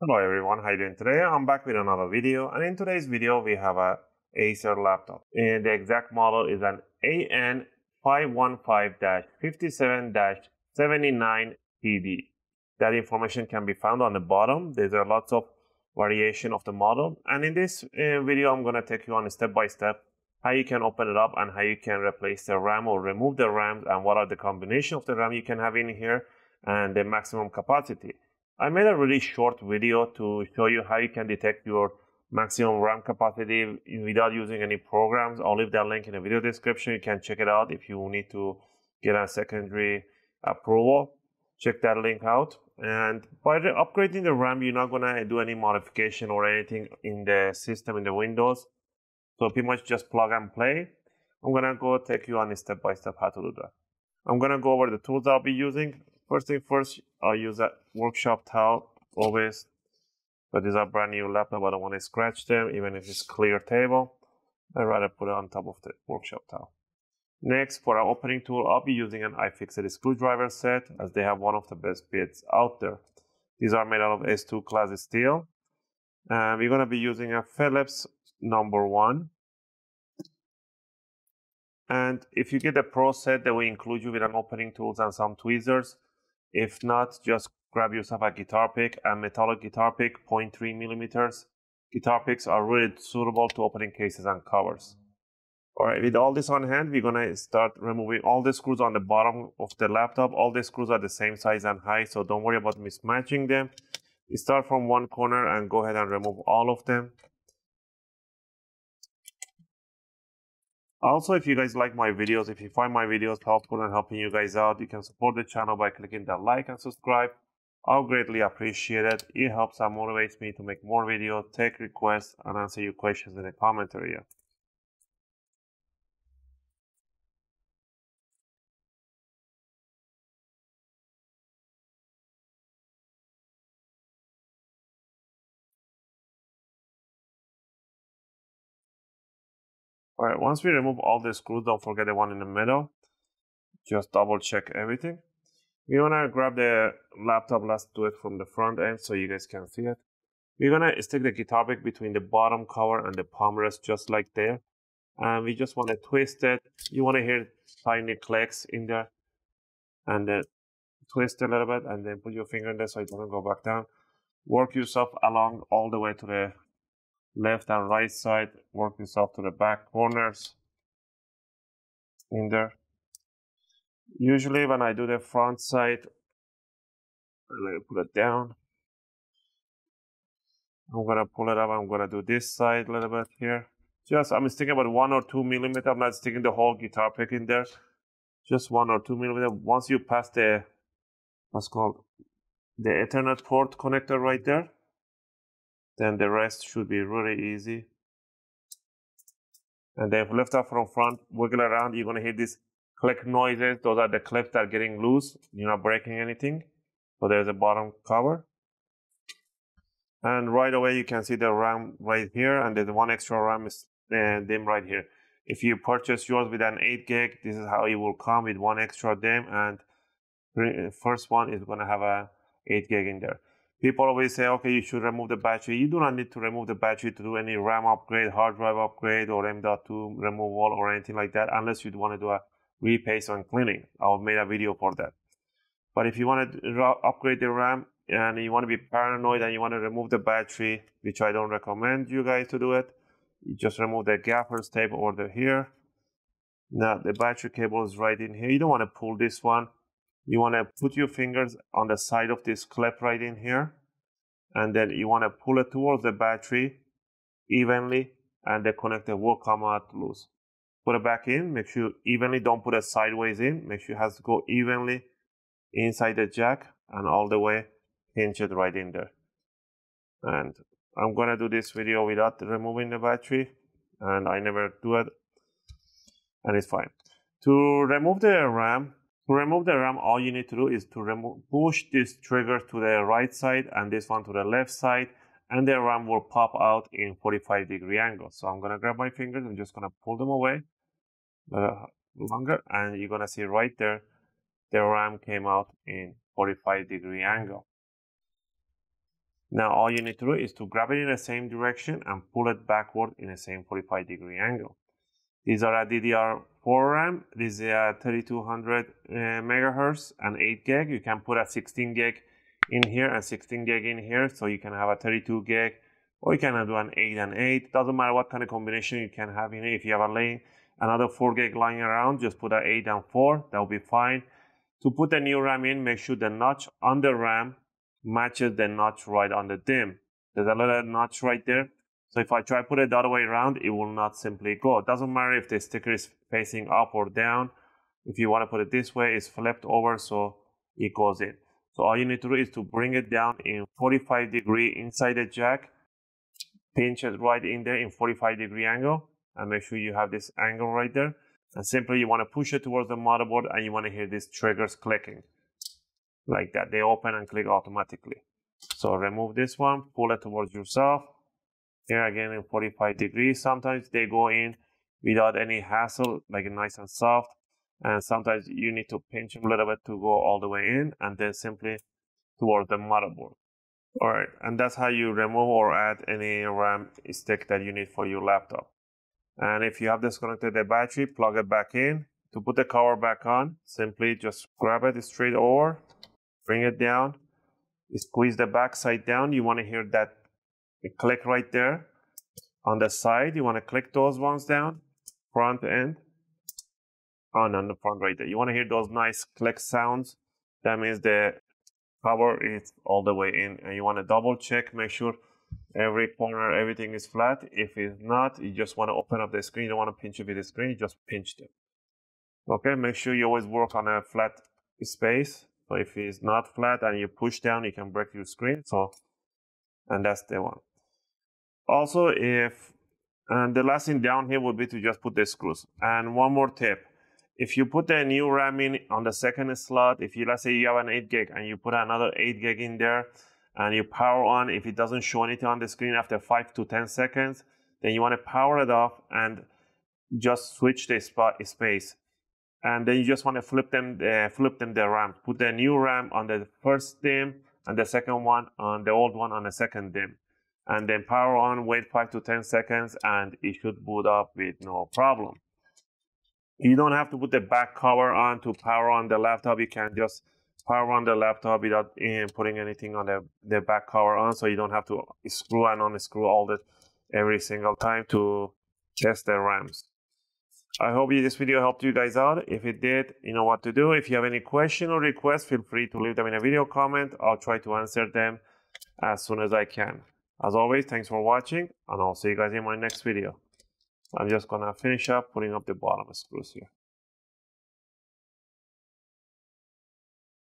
Hello everyone, how are you doing today? I'm back with another video, and in today's video we have a Acer laptop, and the exact model is an AN515-57-79TD. That information can be found on the bottom. There's a lots of variation of the model, and in this video I'm going to take you on a step by step how you can open it up and how you can replace the RAM or remove the RAM, and what are the combination of the RAM you can have in here and the maximum capacity. I made a really short video to show you how you can detect your maximum RAM capacity without using any programs. I'll leave that link in the video description. You can check it out if you need to get a secondary approval. Check that link out. And by upgrading the RAM, you're not going to do any modification or anything in the system, in the Windows. So pretty much just plug and play. I'm going to go take you on a step-by-step how to do that. I'm going to go over the tools I'll be using. First thing first, I'll use a workshop towel, always. But these are brand new laptop, I don't want to scratch them, even if it's clear table. I'd rather put it on top of the workshop towel. Next, for our opening tool, I'll be using an iFixit screwdriver set, as they have one of the best bits out there. These are made out of S2 class steel. And we're going to be using a Phillips #1. And if you get the Pro set, they will include you with an opening tools and some tweezers. If not, just grab yourself a guitar pick, a metallic guitar pick, 0.3 millimeters. Guitar picks are really suitable to opening cases and covers. All right, with all this on hand, we're gonna start removing all the screws on the bottom of the laptop. All the screws are the same size and height, so don't worry about mismatching them. You start from one corner and go ahead and remove all of them. Also, if you guys like my videos, if you find my videos helpful and helping you guys out, you can support the channel by clicking that like and subscribe. I'll greatly appreciate it. It helps and motivates me to make more videos, take requests, and answer your questions in the comment area. All right, once we remove all the screws, don't forget the one in the middle. Just double check everything. We wanna grab the laptop, let's do it from the front end so you guys can see it. We're gonna stick the guitar pick between the bottom cover and the palm rest, just like there. And we just wanna twist it. You wanna hear tiny clicks in there. And then twist a little bit and then put your finger in there so it doesn't go back down. Work yourself along all the way to the left and right side, work yourself to the back corners in there. Usually when I do the front side, I put it down. I'm gonna pull it up, I'm gonna do this side a little bit here. Just, I'm sticking about 1 or 2 millimeters, I'm not sticking the whole guitar pick in there. Just 1 or 2 millimeters. Once you pass the, what's called, the Ethernet port connector right there, then the rest should be really easy. And then lift up from front, wiggle around, you're gonna hear these click noises. Those are the clips that are getting loose. You're not breaking anything. So there's a bottom cover. And right away you can see the RAM right here, and there's one extra RAM is DIMM right here. If you purchase yours with an 8 gig, this is how it will come, with one extra DIMM, and first one is gonna have a 8 gig in there. People always say, okay, you should remove the battery. You do not need to remove the battery to do any RAM upgrade, hard drive upgrade, or M.2 removal or anything like that, unless you'd want to do a repaste and cleaning. I've made a video for that. But if you want to upgrade the RAM and you want to be paranoid and you want to remove the battery, which I don't recommend you guys to do it, you just remove the gaffer's tape or the here. Now the battery cable is right in here. You don't want to pull this one. You want to put your fingers on the side of this clip right in here, and then you want to pull it towards the battery evenly, and the connector will come out loose. Put it back in, make sure evenly, don't put it sideways in, make sure it has to go evenly inside the jack and all the way, pinch it right in there. And I'm going to do this video without removing the battery, and I never do it, and it's fine. To remove the RAM, all you need to do is to push this trigger to the right side and this one to the left side, and the RAM will pop out in 45-degree angle. So I'm gonna grab my fingers and just gonna pull them away longer, and you're gonna see right there the RAM came out in 45-degree angle. Now all you need to do is to grab it in the same direction and pull it backward in the same 45-degree angle. These are a DDR4 RAM. This is a 3200 megahertz and 8 gig. You can put a 16 gig in here and 16 gig in here, so you can have a 32 gig, or you can do an 8 and 8. Doesn't matter what kind of combination you can have in it. If you have a lane, another 4 gig lying around, just put an 8 and 4. That will be fine. To put the new RAM in, make sure the notch on the RAM matches the notch right on the DIMM. There's a little notch right there. So if I try to put it the other way around, it will not simply go. It doesn't matter if the sticker is facing up or down. If you want to put it this way, it's flipped over, so it goes in. So all you need to do is to bring it down in 45 degree inside the jack, pinch it right in there in 45-degree angle, and make sure you have this angle right there. And simply you want to push it towards the motherboard, and you want to hear these triggers clicking like that. They open and click automatically. So remove this one, pull it towards yourself. Here again in 45 degrees. Sometimes they go in without any hassle, like nice and soft. And sometimes you need to pinch them a little bit to go all the way in, and then simply towards the motherboard. All right, and that's how you remove or add any RAM stick that you need for your laptop. And if you have disconnected the battery, plug it back in. To put the cover back on, simply just grab it straight over, bring it down, squeeze the back side down. You want to hear that click right there. On the side, you want to click those ones down, front end, on the front right there. You want to hear those nice click sounds. That means the cover is all the way in, and you want to double check, make sure every corner, everything is flat. If it's not, you just want to open up the screen. You don't want to pinch it with the screen, you just pinch them. Okay, make sure you always work on a flat space. So if it's not flat and you push down, you can break your screen. So, and that's the one. Also, and the last thing down here would be to just put the screws. And one more tip. If you put the new RAM in on the second slot, if you, let's say you have an 8 gig and you put another 8 gig in there and you power on, if it doesn't show anything on the screen after 5 to 10 seconds, then you want to power it off and just switch the space. And then you just want to flip them the RAM. Put the new RAM on the first DIMM and the second one on the old one on the second DIMM. And then power on, wait 5 to 10 seconds, and it should boot up with no problem. You don't have to put the back cover on to power on the laptop. You can just power on the laptop without putting anything on the back cover on, so you don't have to screw and unscrew every single time to test the RAMs. I hope this video helped you guys out. If it did, you know what to do. If you have any question or request, feel free to leave them in a video comment. I'll try to answer them as soon as I can. As always, thanks for watching, and I'll see you guys in my next video. I'm just gonna finish up putting up the bottom screws here.